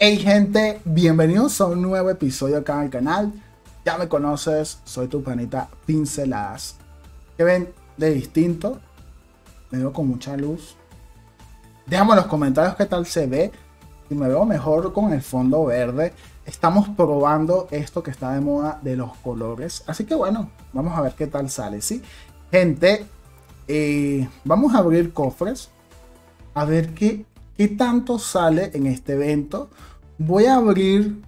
Hey gente, bienvenidos a un nuevo episodio acá en el canal. Ya me conoces, soy tu panita Pinceladas. ¿Qué ven de distinto? Me veo con mucha luz. Déjame en los comentarios qué tal se ve. Si me veo mejor con el fondo verde. Estamos probando esto que está de moda de los colores. Así que bueno, vamos a ver qué tal sale, ¿sí? Gente, vamos a abrir cofres. A ver qué tanto sale en este evento. Voy a abrir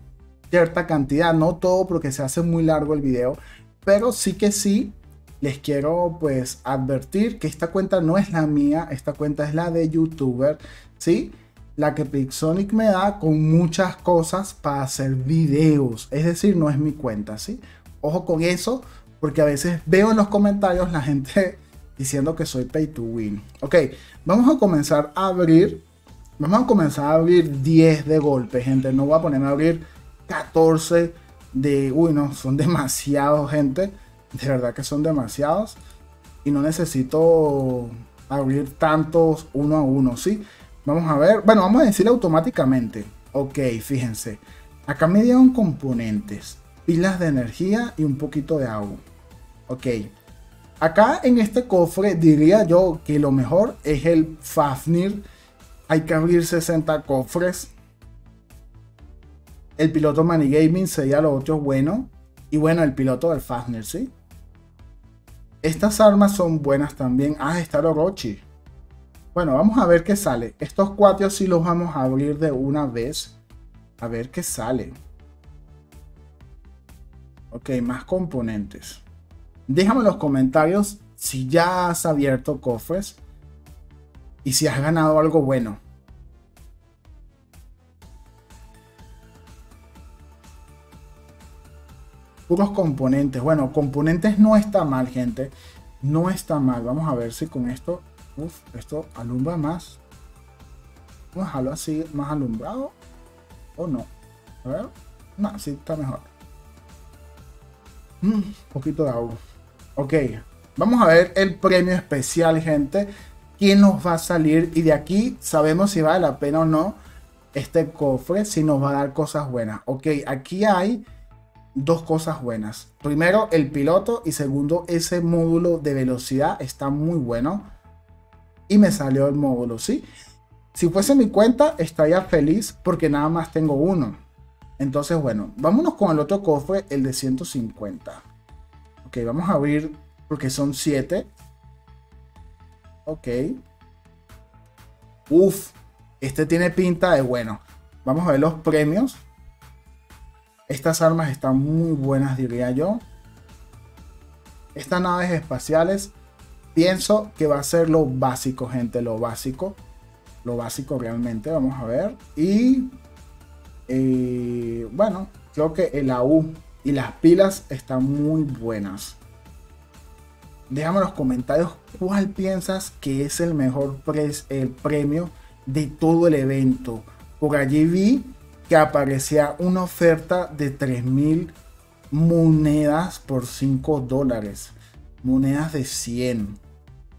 cierta cantidad, no todo porque se hace muy largo el video, pero sí que sí les quiero pues advertir que esta cuenta no es la mía, esta cuenta es la de YouTuber, ¿sí? La que Pixonic me da con muchas cosas para hacer videos, es decir, no es mi cuenta, ¿sí? Ojo con eso, porque a veces veo en los comentarios la gente diciendo que soy pay to win. Ok, vamos a comenzar a abrir. Vamos a comenzar a abrir 10 de golpe, gente. No voy a ponerme a abrir 14 de... Uy, no, son demasiados, gente. De verdad que son demasiados. Y no necesito abrir tantos uno a uno, ¿sí? Vamos a ver. Bueno, vamos a decir automáticamente. Ok, fíjense. Acá me dieron componentes. Pilas de energía y un poquito de agua. Ok. Acá en este cofre diría yo que lo mejor es el Fafnir. Hay que abrir 60 cofres. El piloto Money Gaming sería lo otro bueno. Y bueno, el piloto del Fastner, ¿sí? Estas armas son buenas también. Ah, está el Orochi. Bueno, vamos a ver qué sale. Estos 4 sí los vamos a abrir de una vez. A ver qué sale. Ok, más componentes. Déjame en los comentarios si ya has abierto cofres. Y si has ganado algo bueno. Puros componentes. Bueno, componentes no está mal, gente. No está mal. Vamos a ver si con esto... Uf, esto alumbra más. Vamos a dejarlo así, más alumbrado. ¿O no? A ver. No, así está mejor. Un poquito de agua. Ok. Vamos a ver el premio especial, gente. ¿Quién nos va a salir? Y de aquí sabemos si vale la pena o no este cofre, si nos va a dar cosas buenas. Ok, aquí hay dos cosas buenas. Primero, el piloto. Y segundo, ese módulo de velocidad está muy bueno. Y me salió el módulo, ¿sí? Si fuese mi cuenta, estaría feliz porque nada más tengo uno. Entonces, bueno, vámonos con el otro cofre, el de 150. Ok, vamos a abrir porque son 7. Ok. Uf, este tiene pinta de bueno. Vamos a ver los premios. Estas armas están muy buenas, diría yo. Estas naves espaciales, pienso que va a ser lo básico, gente. Lo básico. Lo básico realmente. Vamos a ver. Y bueno, creo que el AU y las pilas están muy buenas. Déjame en los comentarios cuál piensas que es el mejor premio de todo el evento. Por allí vi que aparecía una oferta de 3000 monedas por $5. Monedas de 100.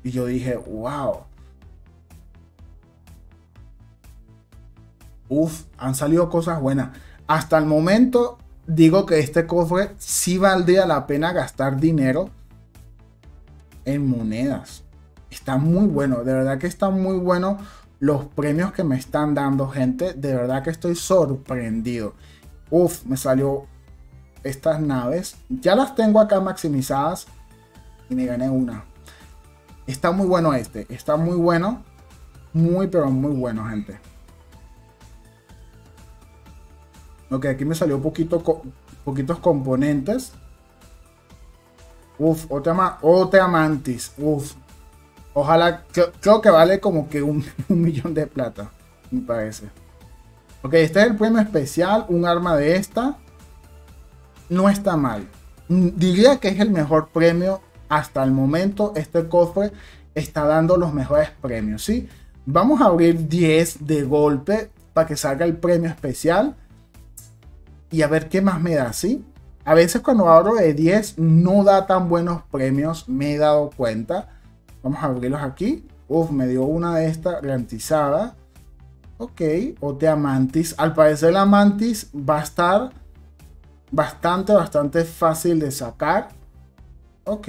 Y yo dije, wow. Uf, han salido cosas buenas. Hasta el momento digo que este cofre sí valdría la pena gastar dinero en monedas. Está muy bueno, de verdad que están muy buenos los premios que me están dando, gente. De verdad que estoy sorprendido. Uf, me salió estas naves, ya las tengo acá maximizadas y me gané una. Está muy bueno este, está muy bueno, muy pero muy bueno, gente. Ok, aquí me salió poquitos componentes. Uf, otra mantis. Uf. Ojalá, creo que vale como que un millón de plata, me parece. Ok, este es el premio especial, un arma de esta. No está mal. Diría que es el mejor premio hasta el momento. Este cofre está dando los mejores premios, ¿sí? Vamos a abrir 10 de golpe para que salga el premio especial. Y a ver qué más me da, ¿sí? A veces cuando abro de 10 no da tan buenos premios, me he dado cuenta. Vamos a abrirlos aquí. Uf, me dio una de estas garantizada. Ok, o de Amantis. Al parecer la Amantis va a estar bastante fácil de sacar. Ok.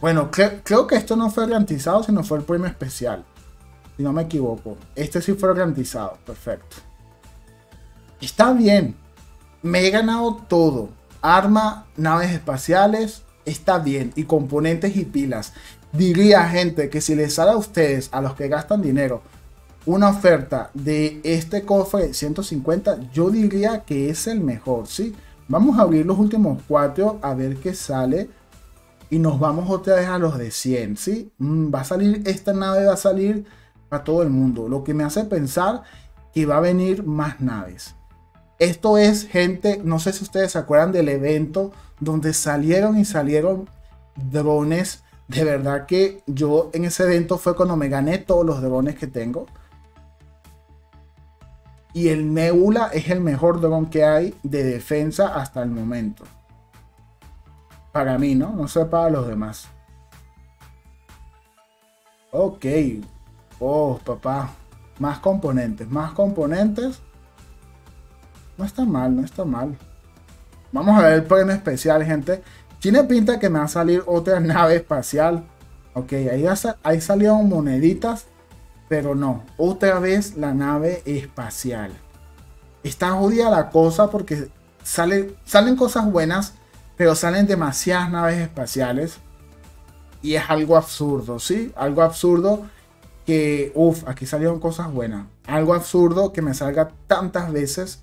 Bueno, creo que esto no fue garantizado, sino fue el premio especial. Si no me equivoco. Este sí fue garantizado. Perfecto. Está bien. Me he ganado todo. Arma, naves espaciales. Está bien. Y componentes y pilas. Diría, gente, que si les sale a ustedes, a los que gastan dinero, una oferta de este cofre de 150, yo diría que es el mejor, ¿sí? Vamos a abrir los últimos 4 a ver qué sale. Y nos vamos otra vez a los de 100, ¿sí? Va a salir, esta nave va a salir a todo el mundo. Lo que me hace pensar que va a venir más naves. Esto es, gente, no sé si ustedes se acuerdan del evento donde salieron y salieron drones. De verdad que yo en ese evento fue cuando me gané todos los drones que tengo. Y el Nebula es el mejor dron que hay de defensa hasta el momento. Para mí, ¿no? No sé para los demás. Ok. Oh, papá. Más componentes. Más componentes. No está mal, no está mal. Vamos a ver el premio especial, gente. Tiene pinta que me va a salir otra nave espacial. Ok, ahí salieron moneditas. Pero no. Otra vez la nave espacial. Está jodida la cosa porque salen cosas buenas. Pero salen demasiadas naves espaciales. Y es algo absurdo, ¿sí? Algo absurdo que... Uf, aquí salieron cosas buenas. Algo absurdo que me salga tantas veces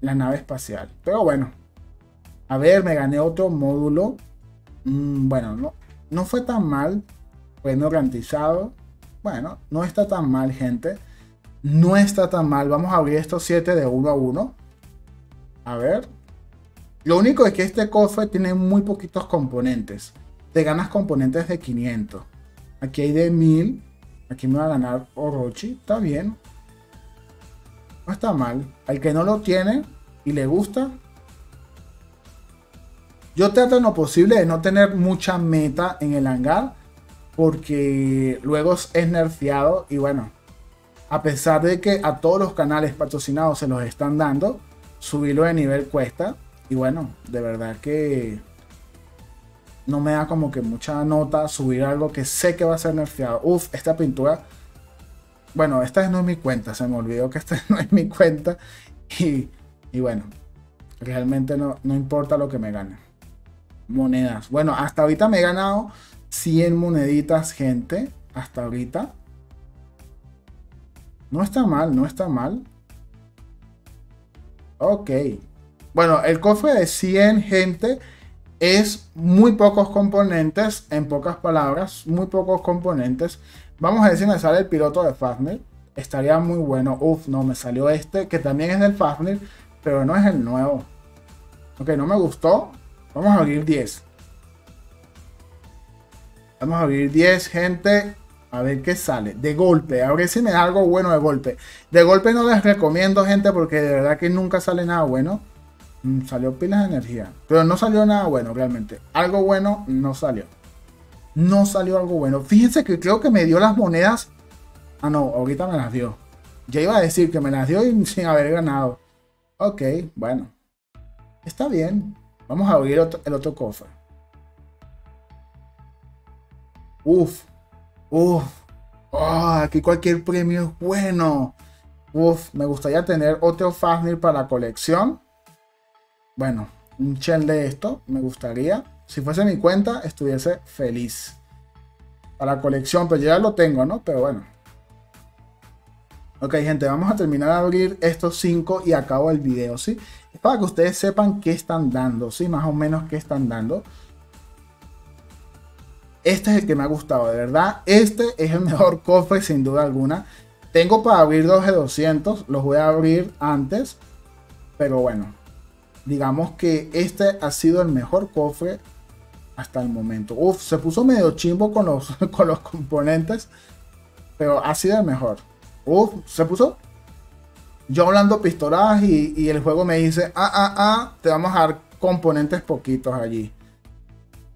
la nave espacial. Pero bueno. A ver, me gané otro módulo. Bueno, no fue tan mal. Premio garantizado. Bueno, no está tan mal, gente. No está tan mal. Vamos a abrir estos 7 de 1 a 1. A ver. Lo único es que este cofre tiene muy poquitos componentes. Te ganas componentes de 500. Aquí hay de 1000. Aquí me va a ganar Orochi. Está bien. No está mal. Al que no lo tiene y le gusta. Yo trato en lo posible de no tener mucha meta en el hangar. Porque luego es nerfeado. Y bueno. A pesar de que a todos los canales patrocinados se los están dando. Subirlo de nivel cuesta. Y bueno, de verdad que no me da como que mucha nota subir algo que sé que va a ser nerfeado. Uf, esta pintura. Bueno, esta no es mi cuenta. Se me olvidó que esta no es mi cuenta. Y bueno, realmente no importa lo que me gane. Monedas. Bueno, hasta ahorita me he ganado 100 moneditas, gente. Hasta ahorita. No está mal, no está mal. Ok. Bueno, el cofre de 100, gente, es muy pocos componentes, en pocas palabras, muy pocos componentes. Vamos a ver si me sale el piloto de Fastner. Estaría muy bueno. Uf, no, me salió este, que también es del Fastner, pero no es el nuevo. Ok, no me gustó. Vamos a abrir 10. Vamos a abrir 10, gente. A ver qué sale. De golpe. A ver si me da algo bueno de golpe. De golpe no les recomiendo, gente, porque de verdad que nunca sale nada bueno. Salió pilas de energía, pero no salió nada bueno realmente. Algo bueno no salió. No salió algo bueno. Fíjense que creo que me dio las monedas. Ah, no, ahorita me las dio. Ya iba a decir que me las dio y sin haber ganado. Ok, bueno. Está bien. Vamos a abrir el otro cofre. Uf. Uf. Oh, aquí cualquier premio es bueno. Uf, me gustaría tener otro Fafnir para la colección. Bueno, un shell de esto me gustaría. Si fuese mi cuenta, estuviese feliz. Para la colección, pero yo ya lo tengo, ¿no? Pero bueno. Ok, gente, vamos a terminar de abrir estos 5 y acabo el video, ¿sí? Es para que ustedes sepan qué están dando, ¿sí? Más o menos qué están dando. Este es el que me ha gustado, de verdad. Este es el mejor cofre, sin duda alguna. Tengo para abrir 2 de 200. Los voy a abrir antes. Pero bueno. Digamos que este ha sido el mejor cofre hasta el momento. Uf, se puso medio chimbo con los componentes. Pero ha sido el mejor. Uf, se puso. Yo hablando pistolas y el juego me dice, te vamos a dar componentes poquitos allí.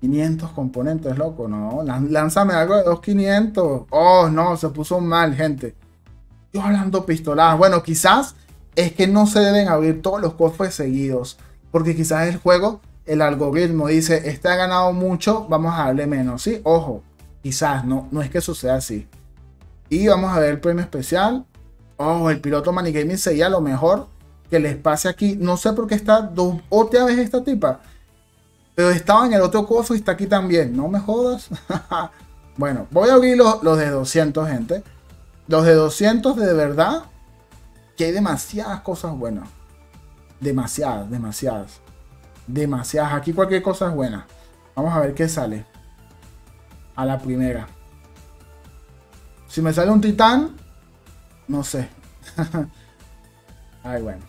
500 componentes, loco, no. Lánzame algo de 2500. Oh, no, se puso mal, gente. Yo hablando pistoladas. Bueno, quizás es que no se deben abrir todos los cofres seguidos, porque quizás el juego, el algoritmo dice, este ha ganado mucho, vamos a darle menos, ¿sí? Ojo, quizás no es que suceda así. Y vamos a ver el premio especial. Oh, el piloto Money Gaming sería lo mejor que les pase aquí. No sé por qué está dos otra vez esta tipa, pero estaba en el otro coso y está aquí también. No me jodas. Bueno, voy a abrir los de 200, gente. Los de 200 de verdad que hay demasiadas cosas buenas. Demasiadas. Aquí cualquier cosa es buena. Vamos a ver qué sale. A la primera. Si me sale un titán, no sé. Ay, bueno.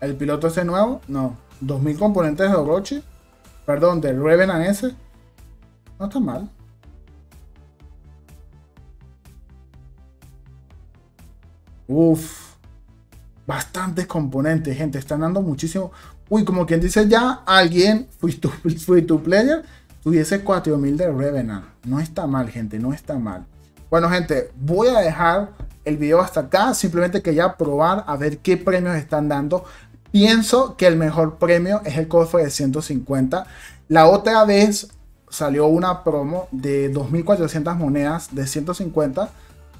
El piloto ese nuevo, no. 2000 componentes de Orochi. Perdón, de Revenant ese. No está mal. Uff. Bastantes componentes, gente. Están dando muchísimo. Uy, como quien dice ya, alguien free to player tuviese 4000 de Revenant. No está mal, gente. No está mal. Bueno, gente, voy a dejar el video hasta acá. Simplemente quería probar a ver qué premios están dando. Pienso que el mejor premio es el cofre de 150. La otra vez salió una promo de 2400 monedas de 150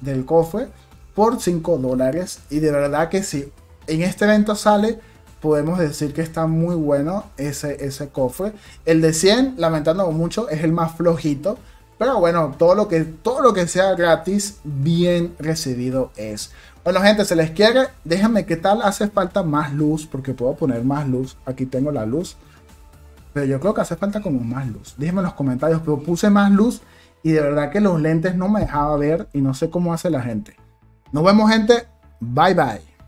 del cofre por $5. Y de verdad que si en este evento sale, podemos decir que está muy bueno ese cofre. El de 100, lamentándolo mucho, es el más flojito. Pero bueno, todo lo que sea gratis, bien recibido es. Bueno, gente, se les quiere. Déjenme qué tal hace falta más luz, porque puedo poner más luz. Aquí tengo la luz. Pero yo creo que hace falta como más luz. Déjenme en los comentarios, pero puse más luz y de verdad que los lentes no me dejaba ver y no sé cómo hace la gente. Nos vemos, gente. Bye, bye.